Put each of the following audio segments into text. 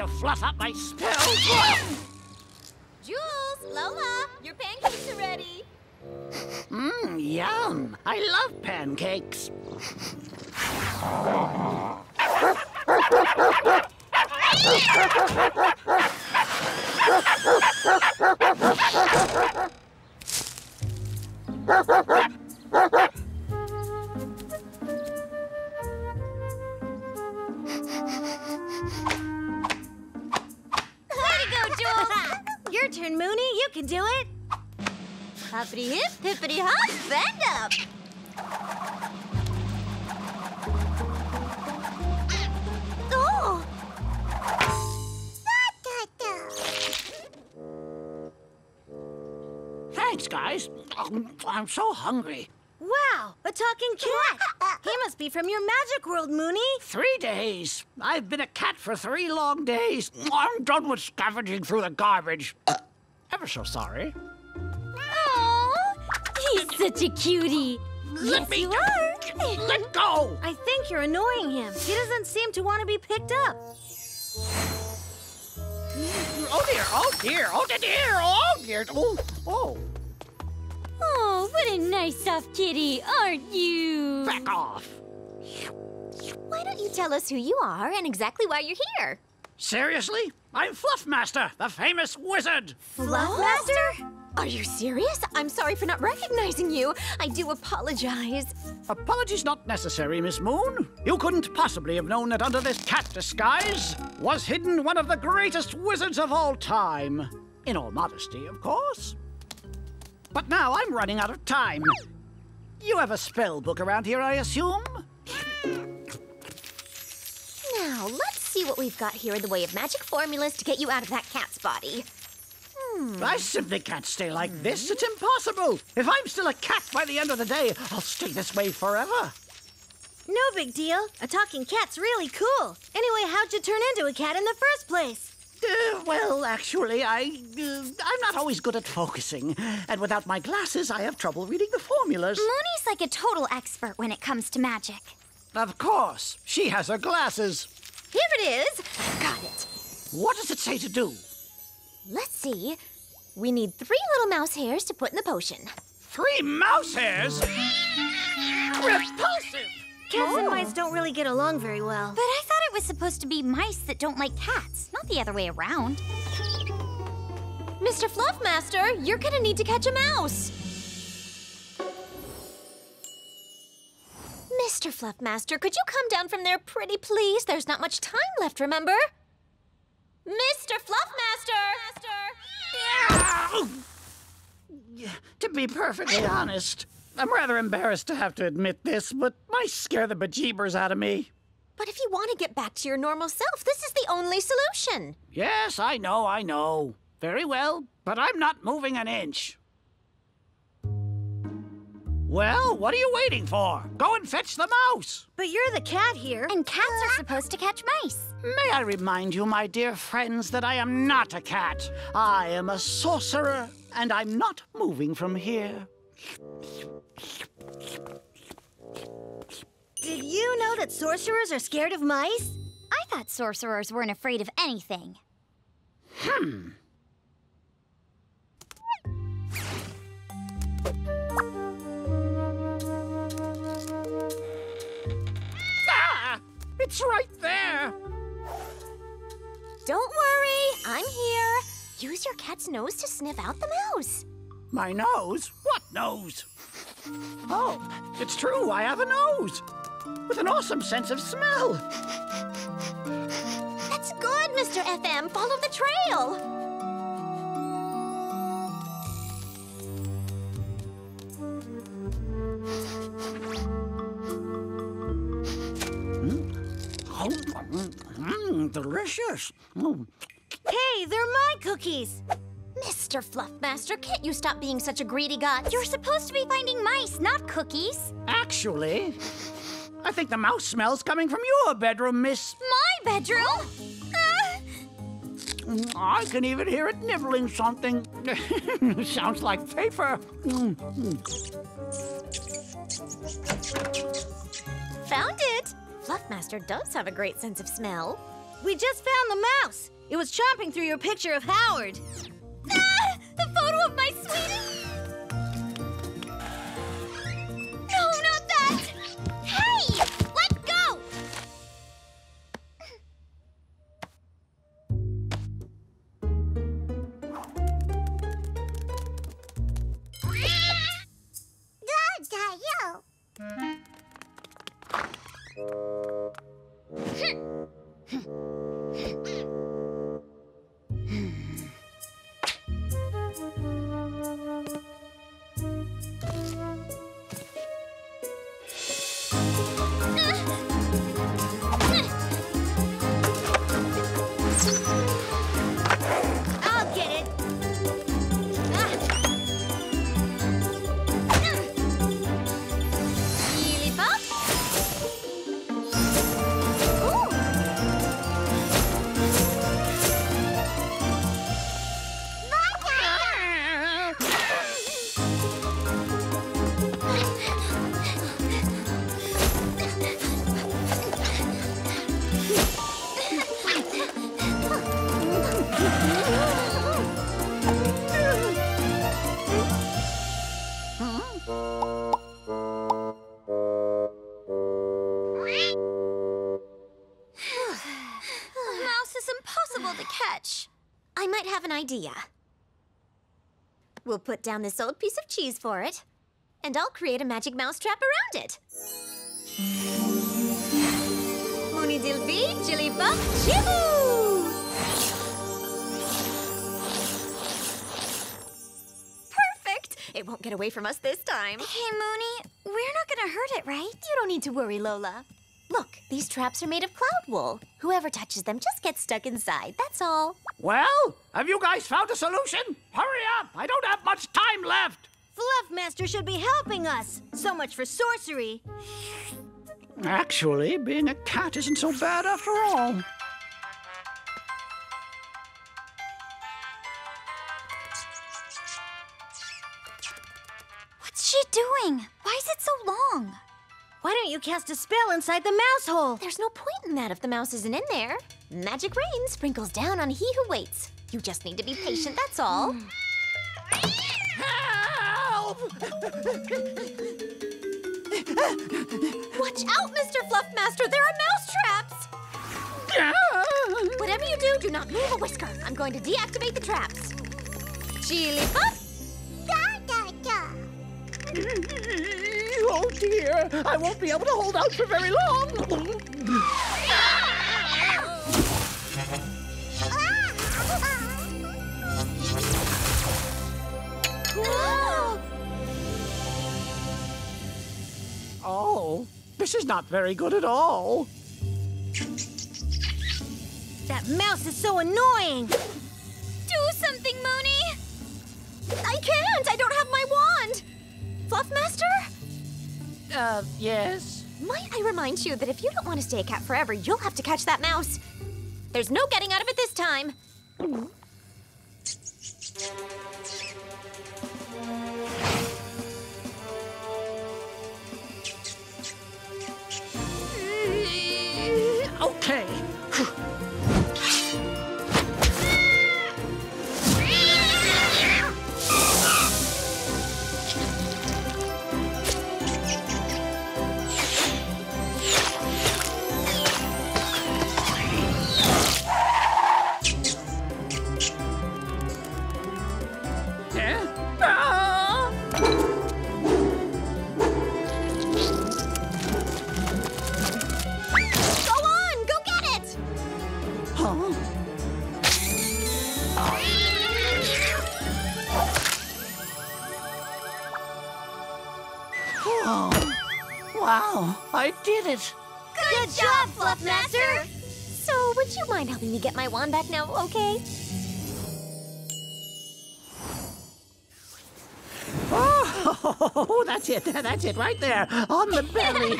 to fluff up my spell. Jules, Lola, your pancakes are ready. Mmm, yum. I love pancakes. Hoppity hip, hippity hop, bend up! Oh! Thanks, guys. I'm so hungry. Wow, a talking cat! He must be from your magic world, Moonie. 3 days. I've been a cat for 3 long days. I'm done with scavenging through the garbage. Ever so sorry. He's such a cutie. Yes, you are. Let go. I think you're annoying him. He doesn't seem to want to be picked up. Oh, dear. Oh, dear. Oh, dear. Oh, dear. Oh, oh. Oh, what a nice soft kitty, aren't you? Back off. Why don't you tell us who you are and exactly why you're here? Seriously? I'm Fluffmaster, the famous wizard. Fluffmaster? Are you serious? I'm sorry for not recognizing you. I do apologize. Apologies not necessary, Miss Moon. You couldn't possibly have known that under this cat disguise was hidden one of the greatest wizards of all time. In all modesty, of course. But now I'm running out of time. You have a spell book around here, I assume? Now, let's see what we've got here in the way of magic formulas to get you out of that cat's body. I simply can't stay like this. It's impossible. If I'm still a cat by the end of the day, I'll stay this way forever. No big deal. A talking cat's really cool. Anyway, how'd you turn into a cat in the first place? Well, actually, I'm not always good at focusing. And without my glasses, I have trouble reading the formulas. Moonie's like a total expert when it comes to magic. Of course. She has her glasses. Here it is. Got it. What does it say to do? Let's see. We need 3 little mouse hairs to put in the potion. 3 mouse hairs? Repulsive! Cats and mice don't really get along very well. But I thought it was supposed to be mice that don't like cats, not the other way around. Mr. Fluffmaster, you're gonna need to catch a mouse. Mr. Fluffmaster, could you come down from there pretty please? There's not much time left, remember? Mr. Fluffmaster! Yeah. To be perfectly honest, I'm rather embarrassed to have to admit this, but mice scare the bejeebers out of me. But if you want to get back to your normal self, this is the only solution. Yes, I know. Very well, but I'm not moving an inch. Well, what are you waiting for? Go and fetch the mouse. But you're the cat here. And cats are supposed to catch mice. May I remind you, my dear friends, that I am not a cat. I am a sorcerer, and I'm not moving from here. Did you know that sorcerers are scared of mice? I thought sorcerers weren't afraid of anything. Ah! It's right there! Don't worry, I'm here. Use your cat's nose to sniff out the mouse. My nose? What nose? Oh, it's true, I have a nose. With an awesome sense of smell. That's good, Mr. FM. Follow the trail. Delicious. Hey, they're my cookies. Mr. Fluffmaster, can't you stop being such a greedy god? You're supposed to be finding mice, not cookies. Actually, I think the mouse smell's coming from your bedroom, Miss... My bedroom? I can even hear it nibbling something. Sounds like paper. Found it. Fluffmaster does have a great sense of smell. We just found the mouse. It was chomping through your picture of Howard. Ah! The photo of my sweetie! No, not that! Hey! Let go! Idea. We'll put down this old piece of cheese for it, and I'll create a magic mousetrap around it. Moony Dilby, Jilly Buck, Jibboo! Perfect! It won't get away from us this time. Hey, Moonie, we're not gonna hurt it, right? You don't need to worry, Lola. Look, these traps are made of cloud wool. Whoever touches them just gets stuck inside, that's all. Well, have you guys found a solution? Hurry up, I don't have much time left. Fluffmaster should be helping us. So much for sorcery. Actually, being a cat isn't so bad after all. What's she doing? Why is it so long? Why don't you cast a spell inside the mouse hole? There's no point in that if the mouse isn't in there. Magic rain sprinkles down on he who waits. You just need to be patient, that's all. Help! Watch out, Mr. Fluffmaster, there are mouse traps! Whatever you do, do not move a whisker. I'm going to deactivate the traps. Jilly Buck! Oh dear, I won't be able to hold out for very long. Oh, this is not very good at all. That mouse is so annoying. Do something, Moonie. I can't, I don't have my wand. Fluffmaster? Yes? Might I remind you that if you don't want to stay a cat forever, you'll have to catch that mouse. There's no getting out of it this time. Okay. Wow, I did it! Good job, Fluffmaster! So, would you mind helping me get my wand back now, okay? Oh, that's it, right there, on the belly.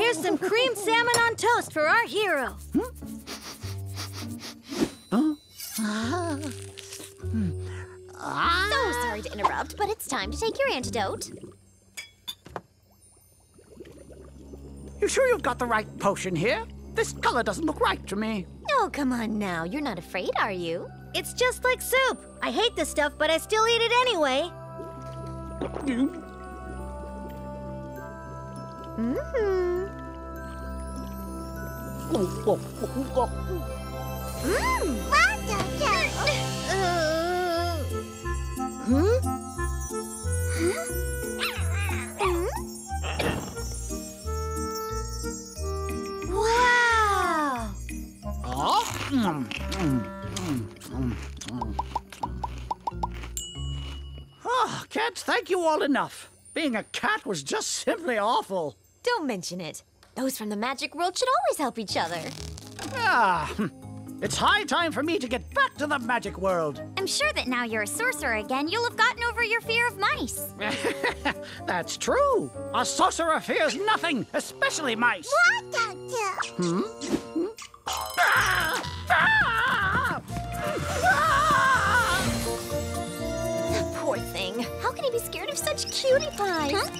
Here's some creamed salmon on toast for our hero. So sorry to interrupt, but it's time to take your antidote. You sure you've got the right potion here? This color doesn't look right to me. Oh, come on now. You're not afraid, are you? It's just like soup. I hate this stuff, but I still eat it anyway. Wow! Oh, can't thank you all enough. Being a cat was just simply awful. Don't mention it. Those from the magic world should always help each other. Ah, it's high time for me to get back to the magic world. I'm sure that now you're a sorcerer again, you'll have gotten over your fear of mice. That's true. A sorcerer fears nothing, especially mice. What the? Hmm? Ah! Ah! Ah! Poor thing. How can he be scared of such cutie pies?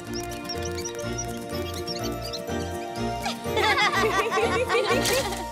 Huh?